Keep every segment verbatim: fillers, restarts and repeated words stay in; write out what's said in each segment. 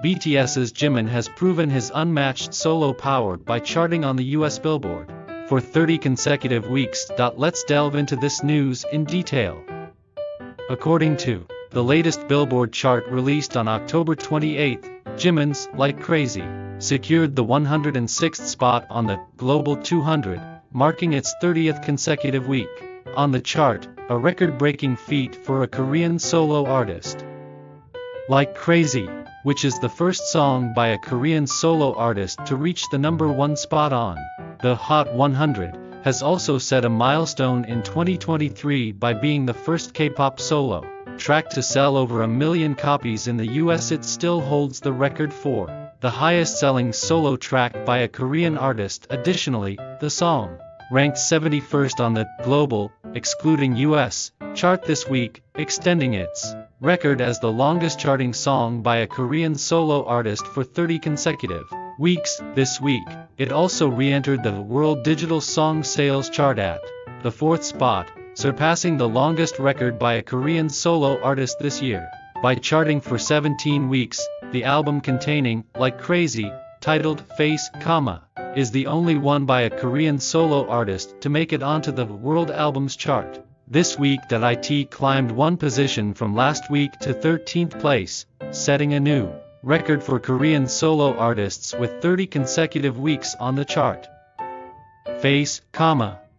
B T S's Jimin has proven his unmatched solo power by charting on the U S Billboard for thirty consecutive weeks. Let's delve into this news in detail. According to the latest Billboard chart released on October twenty-eighth, Jimin's Like Crazy secured the one hundred sixth spot on the Global two hundred, marking its thirtieth consecutive week on the chart, a record-breaking feat for a Korean solo artist. Like Crazy, which is the first song by a Korean solo artist to reach the number one spot on the Hot one hundred, has also set a milestone in twenty twenty-three by being the first K-pop solo track to sell over a million copies in the U S. It still holds the record for the highest-selling solo track by a Korean artist. Additionally, the song ranked seventy-first on the global, excluding U S, chart this week, extending its record as the longest charting song by a Korean solo artist for thirty consecutive weeks. This week, it also re-entered the World Digital Song Sales chart at the fourth spot, surpassing the longest record by a Korean solo artist this year by charting for seventeen weeks. The album containing Like Crazy, titled Face, is the only one by a Korean solo artist to make it onto the World Albums Chart this week. That it climbed one position from last week to thirteenth place, setting a new record for Korean solo artists with thirty consecutive weeks on the chart. Face,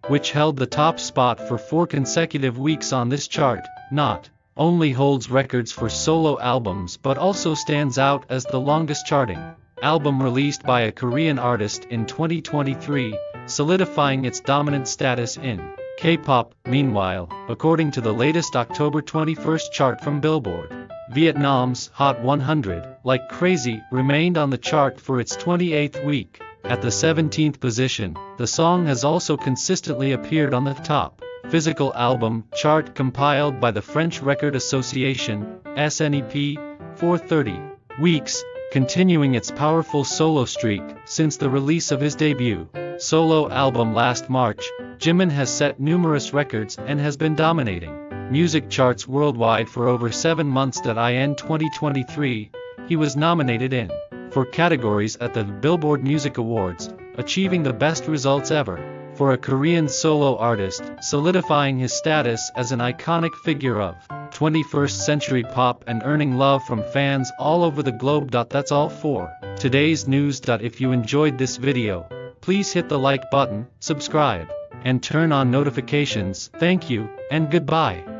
which held the top spot for four consecutive weeks on this chart, not only holds records for solo albums but also stands out as the longest charting album released by a Korean artist in twenty twenty-three, solidifying its dominant status in K-pop. Meanwhile, according to the latest October twenty-first chart from Billboard, Vietnam's Hot one hundred, Like Crazy, remained on the chart for its twenty-eighth week. At the seventeenth position, the song has also consistently appeared on the top physical album chart compiled by the French Record Association, S N E P, for thirty weeks, continuing its powerful solo streak. Since the release of his debut solo album last March, Jimin has set numerous records and has been dominating music charts worldwide for over seven months. In twenty twenty-three, he was nominated in four categories at the Billboard Music Awards, achieving the best results ever for a Korean solo artist, solidifying his status as an iconic figure of twenty-first century pop and earning love from fans all over the globe. That's all for today's news. If you enjoyed this video, please hit the like button, subscribe, and turn on notifications. Thank you, and goodbye.